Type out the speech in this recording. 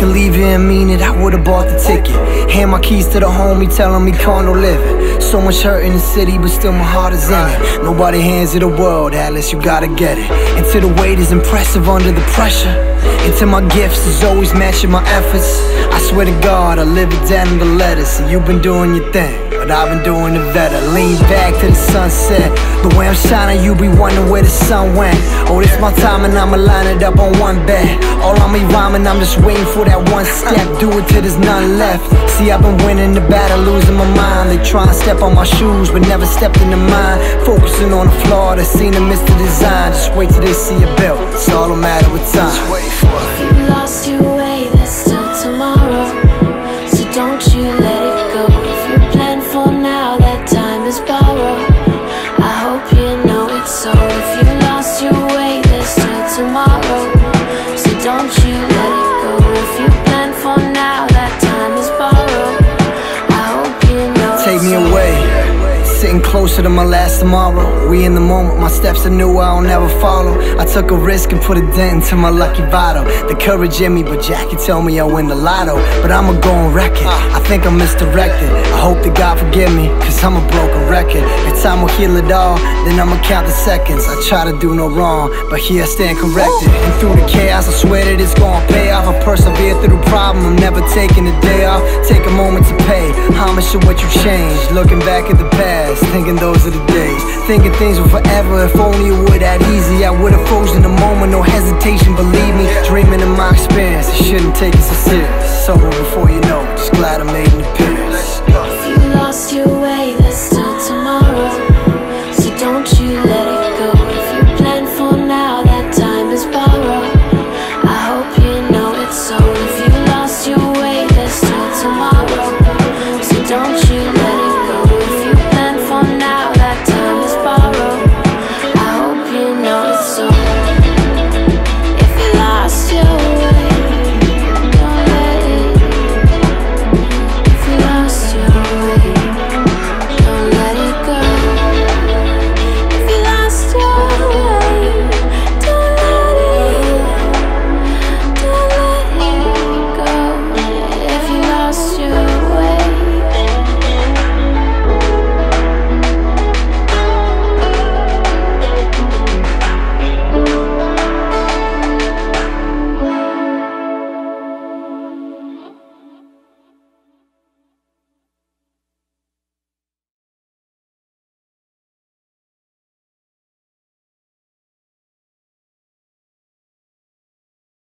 could leave you and mean it, I would've bought the ticket. Hand my keys to the homie, telling me condo living. So much hurt in the city, but still my heart is in it. Nobody hands you the world, Atlas, you gotta get it. And to the weight is impressive under the pressure. And to my gifts is always matching my efforts. I swear to God, I live it down in the letters. And you've been doing your thing, but I've been doing it better. Lean back to the sunset. The way I'm shining, you be wondering where the sun went. Oh, this my time and I'ma line it up on one bet. All I'm be rhyming, I'm just waiting for that one step. Do it till there's none left. See, I've been winning the battle, losing my mind. They try to step on my shoes, but never stepped into mine. Focusing on the flaw, they seen a missed the design. Just wait till they see a belt, it's all a matter of time. Just wait for it. If you lost your way, there's still tomorrow, so don't you let it go. If you plan for now, that time is borrowed. I hope you know it's so. If you lost your way, there's still tomorrow, so don't you let it go. If you plan for now, that time is borrowed. I hope you know it's so. Take me away, sitting closer to my last tomorrow. We in the moment, my steps are new, I'll never follow. I took a risk and put a dent into my lucky vital. The courage in me, but Jackie told me I win the lotto. But I'ma go and wreck it, I think I'm misdirected. I hope that God forgive me, cause I'm a broken record. If time will heal it all, then I'ma count the seconds. I try to do no wrong, but here I stand corrected. And through the chaos, I swear that it's gonna pay off. I persevere through the problem, I'm never taking a day off. Take a moment to pay homage to what you changed. Looking back at the past, thinking those are the days, thinking things were forever. If only it were that easy, I would've frozen the moment, no hesitation, believe me. Dreaming in my experience, it shouldn't take it so serious. Sober before you know, just glad I made an appearance.